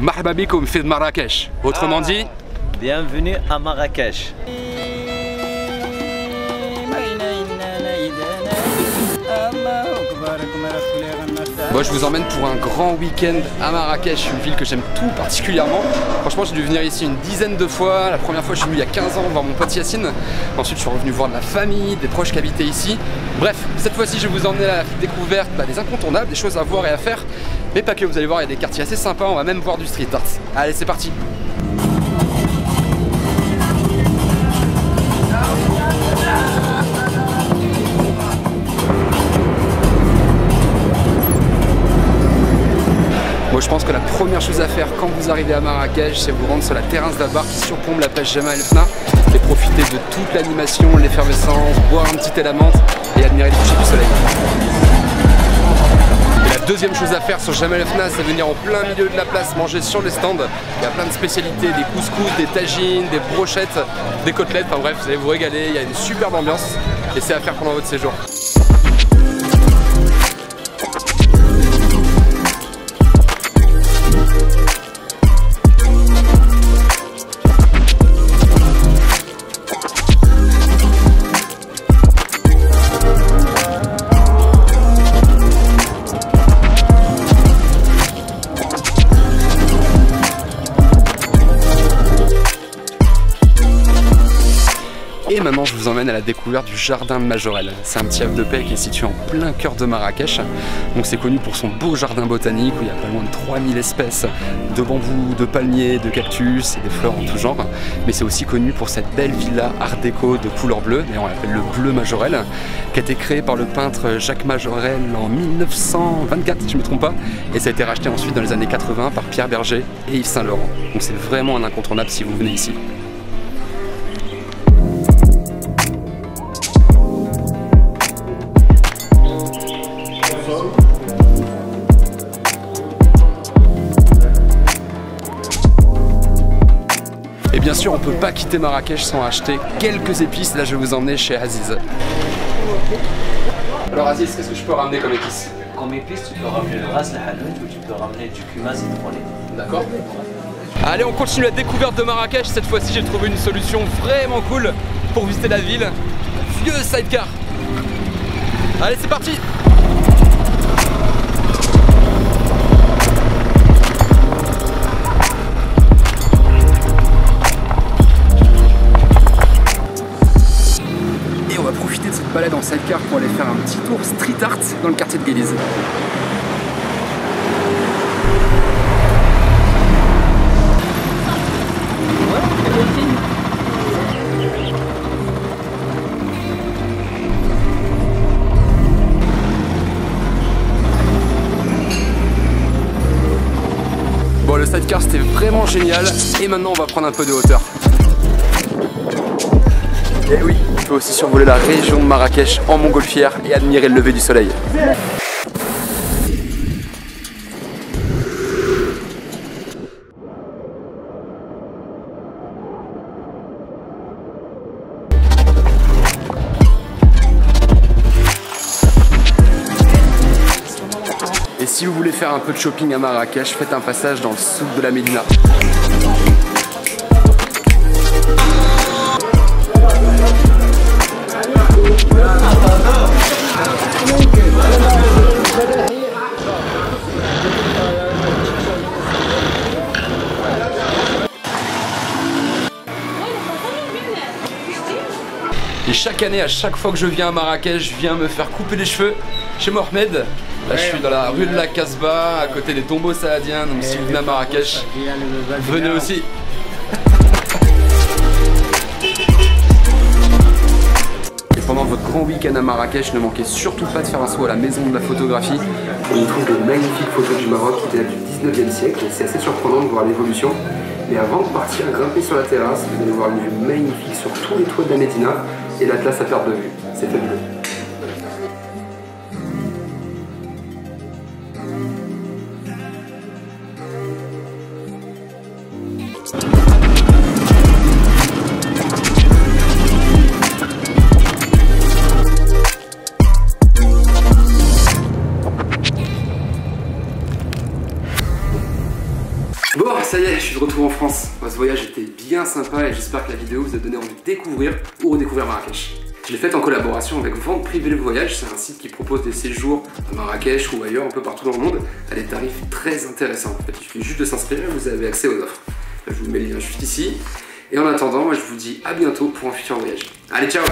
Marhaba bikoum fi Marrakech. Autrement dit, bienvenue à Marrakech. Moi je vous emmène pour un grand week-end à Marrakech, une ville que j'aime tout particulièrement. Franchement j'ai dû venir ici une dizaine de fois. La première fois je suis venu il y a 15 ans voir mon pote Yacine. Ensuite je suis revenu voir de la famille, des proches qui habitaient ici. Bref, cette fois-ci je vais vous emmener à la découverte des incontournables, des choses à voir et à faire. Mais pas que, vous allez voir, il y a des quartiers assez sympas, on va même voir du street art. Allez c'est parti. Je pense que la première chose à faire quand vous arrivez à Marrakech, c'est vous rendre sur la terrasse d'un bar qui surplombe la plage Jemaa el-Fna et profiter de toute l'animation, l'effervescence, boire un petit thé la menthe et admirer le coucher du soleil. Et la deuxième chose à faire sur Jemaa el-Fna, c'est venir en plein milieu de la place manger sur les stands. Il y a plein de spécialités, des couscous, des tagines, des brochettes, des côtelettes, enfin bref, vous allez vous régaler, il y a une superbe ambiance et c'est à faire pendant votre séjour. Et maintenant je vous emmène à la découverte du Jardin Majorelle. C'est un petit havre de paix qui est situé en plein cœur de Marrakech. Donc c'est connu pour son beau jardin botanique où il y a pas loin de 3000 espèces de bambous, de palmiers, de cactus et des fleurs en tout genre. Mais c'est aussi connu pour cette belle villa art déco de couleur bleue, et on l'appelle le bleu Majorelle, qui a été créé par le peintre Jacques Majorelle en 1924 si je ne me trompe pas, et ça a été racheté ensuite dans les années 80 par Pierre Bergé et Yves Saint Laurent. Donc c'est vraiment un incontournable si vous venez ici. Bien sûr, on ne peut pas quitter Marrakech sans acheter quelques épices. Là, je vais vous emmener chez Aziz. Alors Aziz, qu'est-ce que je peux ramener comme épices? Comme épices, tu peux ramener le ras, la halout, ou tu peux ramener du cumin citronné. D'accord. Allez, on continue la découverte de Marrakech. Cette fois-ci, j'ai trouvé une solution vraiment cool pour visiter la ville. Vieux sidecar. Allez, c'est parti. Balade en sidecar pour aller faire un petit tour street art dans le quartier de Guélize. Bon, le sidecar c'était vraiment génial et maintenant on va prendre un peu de hauteur. Et oui, on peut aussi survoler la région de Marrakech en montgolfière et admirer le lever du soleil. Et si vous voulez faire un peu de shopping à Marrakech, faites un passage dans le souk de la Médina. Et chaque année, à chaque fois que je viens à Marrakech, je viens me faire couper les cheveux chez Mohamed. Là, je suis dans la rue de la Casbah, à côté des tombeaux saadiens. Donc, si vous venez à Marrakech, venez aussi. Et pendant votre grand week-end à Marrakech, ne manquez surtout pas de faire un saut à la maison de la photographie. On y trouve de magnifiques photos du Maroc qui datent du 19e siècle. C'est assez surprenant de voir l'évolution. Mais avant de partir grimper sur la terrasse, vous allez voir une vue magnifique sur tous les toits de la Médina. Et l'Atlas à perte de vue, c'est fabuleux. Bon, ça y est, je suis de retour en France. Ce voyage était bien sympa et j'espère que la vidéo vous a donné envie de découvrir ou redécouvrir Marrakech. Je l'ai faite en collaboration avec Vente Privé le Voyage, c'est un site qui propose des séjours à Marrakech ou ailleurs, un peu partout dans le monde, à des tarifs très intéressants. En fait, il suffit juste de s'inscrire et vous avez accès aux offres. Là, je vous mets le lien juste ici. Et en attendant, moi, je vous dis à bientôt pour un futur voyage. Allez, ciao!